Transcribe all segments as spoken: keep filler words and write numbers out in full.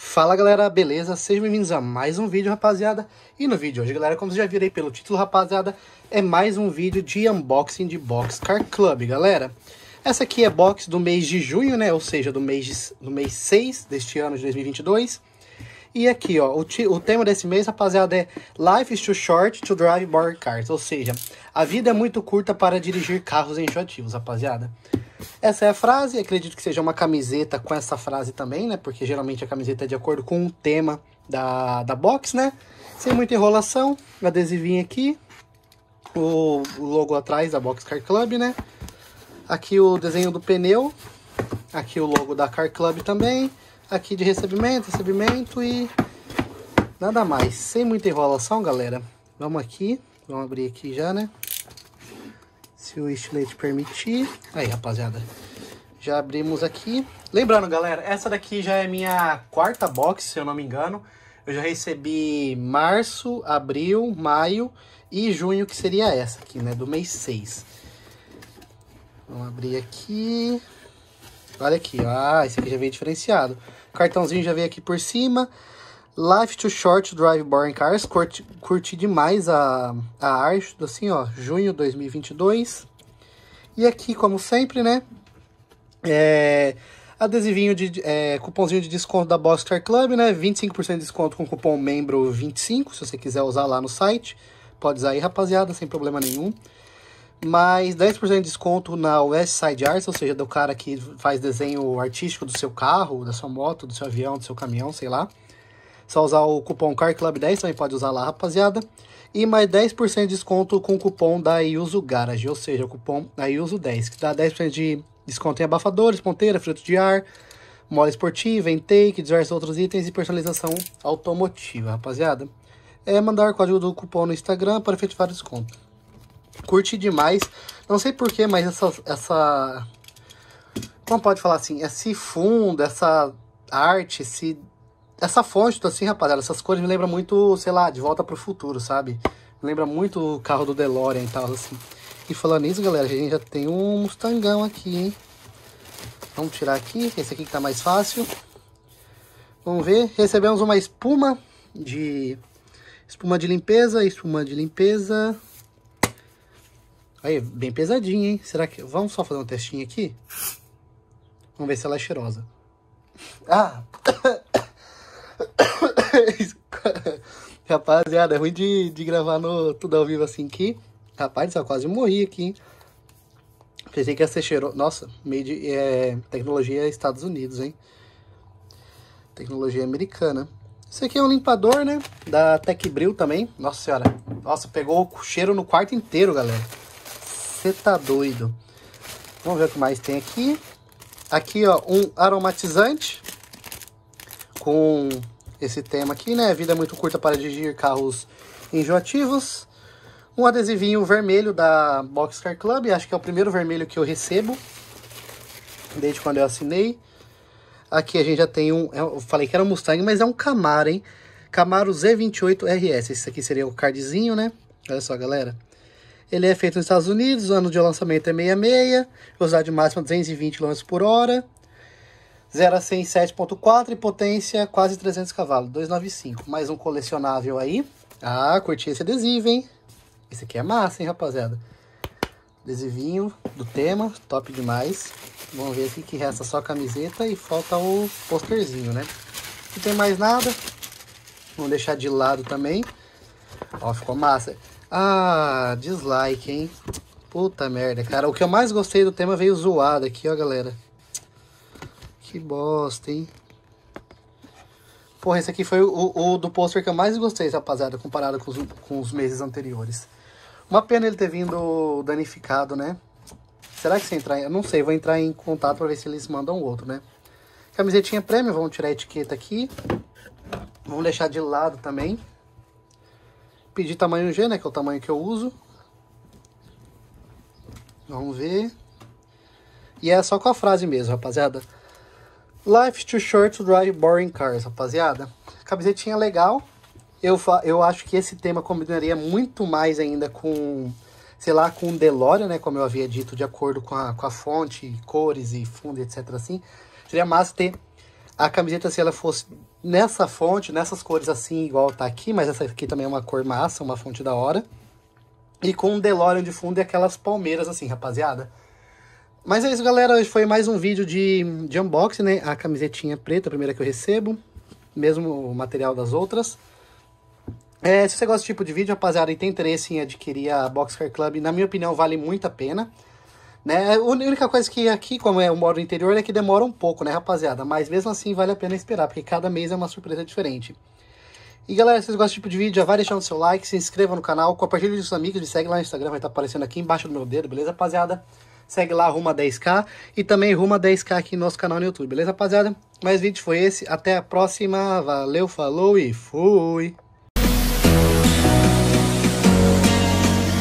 Fala galera, beleza? Sejam bem-vindos a mais um vídeo, rapaziada. E no vídeo de hoje, galera, como vocês já viram aí pelo título, rapaziada, é mais um vídeo de unboxing de Box Car Club, galera. Essa aqui é box do mês de junho, né? Ou seja, do mês, de, do mês seis deste ano de dois mil e vinte e dois. E aqui, ó, o, o tema desse mês, rapaziada, é Life is too short to drive more cars. Ou seja, a vida é muito curta para dirigir carros enjoativos, rapaziada. Essa é a frase, acredito que seja uma camiseta com essa frase também, né? Porque geralmente a camiseta é de acordo com o tema da, da box, né? Sem muita enrolação, adesivinho aqui, o logo atrás da Box Car Club, né? Aqui o desenho do pneu, aqui o logo da Car Club também, aqui de recebimento, recebimento e nada mais. Sem muita enrolação, galera. Vamos aqui, vamos abrir aqui já, né? Se o estilete permitir. Aí, rapaziada, já abrimos aqui. Lembrando, galera, essa daqui já é minha quarta box, se eu não me engano. Eu já recebi março, abril, maio e junho, que seria essa aqui, né? Do mês seis. Vamos abrir aqui. Olha aqui, ah, esse aqui já veio diferenciado. O cartãozinho já veio aqui por cima. Life too short to drive boring cars. Curti, curti demais a, a arte, assim, ó, junho dois mil e vinte e dois. E aqui, como sempre, né, é, adesivinho de, é, cupomzinho de desconto da Box Car Club, né, vinte e cinco por cento de desconto com cupom membro vinte e cinco, se você quiser usar lá no site, pode usar aí, rapaziada, sem problema nenhum. Mais dez por cento de desconto na West Side Arts, ou seja, do cara que faz desenho artístico do seu carro, da sua moto, do seu avião, do seu caminhão, sei lá. Só usar o cupom Car Club dez, também pode usar lá, rapaziada. E mais dez por cento de desconto com o cupom da Iuso Garage, ou seja, o cupom da Iuso dez, que dá dez por cento de desconto em abafadores, ponteira, filtro de ar, mola esportiva, intake, diversos outros itens e personalização automotiva, rapaziada. É mandar o código do cupom no Instagram para efetivar o desconto. Curti demais, não sei porquê, mas essa, essa... Como pode falar assim? Esse fundo, essa arte, esse... Essa fonte, assim, rapaziada, essas cores me lembram muito, sei lá, De Volta pro Futuro, sabe? Me lembra muito o carro do DeLorean e tal, assim. E falando nisso, galera, a gente já tem um Mustangão aqui, hein? Vamos tirar aqui, esse aqui que tá mais fácil. Vamos ver, recebemos uma espuma de... Espuma de limpeza, espuma de limpeza... Aí, bem pesadinha, hein? Será que... Vamos só fazer um testinho aqui? Vamos ver se ela é cheirosa. Ah! Rapaziada, é ruim de, de gravar no tudo ao vivo assim aqui. Rapaz, eu quase morri aqui, hein? Pensei que ia ser cheiroso. Nossa, meio de... É, tecnologia Estados Unidos, hein? Tecnologia americana. Isso aqui é um limpador, né? Da Tecbril também. Nossa senhora. Nossa, pegou o cheiro no quarto inteiro, galera. Você tá doido. Vamos ver o que mais tem aqui. Aqui, ó, um aromatizante. Com esse tema aqui, né? Vida muito curta para dirigir carros enjoativos. Um adesivinho vermelho da Box Car Club. Acho que é o primeiro vermelho que eu recebo. Desde quando eu assinei. Aqui a gente já tem um... Eu falei que era um Mustang, mas é um Camaro, hein? Camaro Z vinte e oito R S. Esse aqui seria o cardzinho, né? Olha só, galera. Ele é feito nos Estados Unidos. O ano de lançamento é sessenta e seis. Velocidade máxima duzentos e vinte quilômetros por hora. zero a cem em sete ponto quatro e potência quase trezentos cavalos. duzentos e noventa e cinco. Mais um colecionável aí. Ah, curti esse adesivo, hein? Esse aqui é massa, hein, rapaziada? Adesivinho do tema. Top demais. Vamos ver aqui que resta só a camiseta e falta o posterzinho, né? Não tem mais nada. Vamos deixar de lado também. Ó, ficou massa. Ah, dislike, hein? Puta merda, cara. O que eu mais gostei do tema veio zoado aqui, ó, galera. Que bosta, hein? Porra, esse aqui foi o, o do pôster que eu mais gostei, rapaziada, comparado com os, com os meses anteriores. Uma pena ele ter vindo danificado, né? Será que se entrar... Eu não sei, vou entrar em contato pra ver se eles mandam outro, né? Camisetinha prêmio, vamos tirar a etiqueta aqui. Vamos deixar de lado também. Pedir tamanho G, né? Que é o tamanho que eu uso. Vamos ver. E é só com a frase mesmo, rapaziada. Life too short to drive boring cars, rapaziada. Camisetinha legal. Eu, eu acho que esse tema combinaria muito mais ainda com, sei lá, com o DeLorean, né? Como eu havia dito, de acordo com a, com a fonte, cores e fundo, etcétera. Assim, seria massa ter a camiseta, se ela fosse nessa fonte, nessas cores assim, igual tá aqui, mas essa aqui também é uma cor massa, uma fonte da hora. E com um DeLorean de fundo e aquelas palmeiras assim, rapaziada. Mas é isso, galera. Hoje foi mais um vídeo de, de unboxing, né? A camisetinha preta, a primeira que eu recebo. Mesmo o material das outras. É, se você gosta desse tipo de vídeo, rapaziada, e tem interesse em adquirir a Box Car Club, na minha opinião, vale muito a pena. Né? A única coisa que aqui, como eu moro no interior, é que demora um pouco, né, rapaziada? Mas mesmo assim, vale a pena esperar, porque cada mês é uma surpresa diferente. E galera, se vocês gostam desse tipo de vídeo, já vai deixando o seu like, se inscreva no canal, compartilhe com seus amigos, me segue lá no Instagram, vai estar aparecendo aqui embaixo do meu dedo, beleza, rapaziada? Segue lá, rumo a dez K, e também rumo a dez K aqui no nosso canal no YouTube, beleza, rapaziada? Mas o vídeo foi esse, até a próxima, valeu, falou e fui!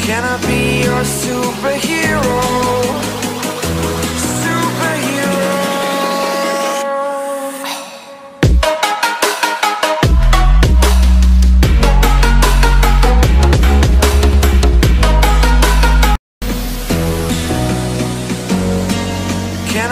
Can I be your superhero? Can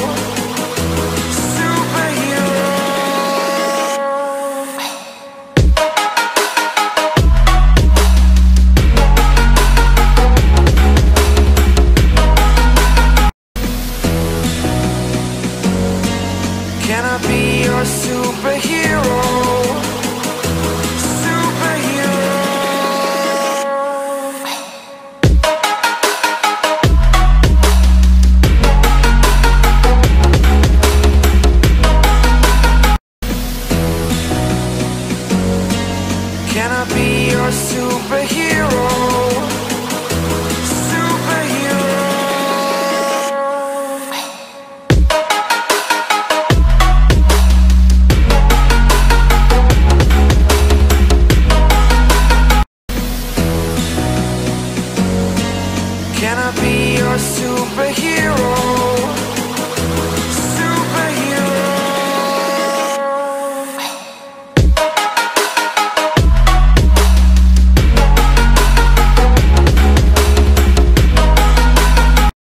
be your superhero?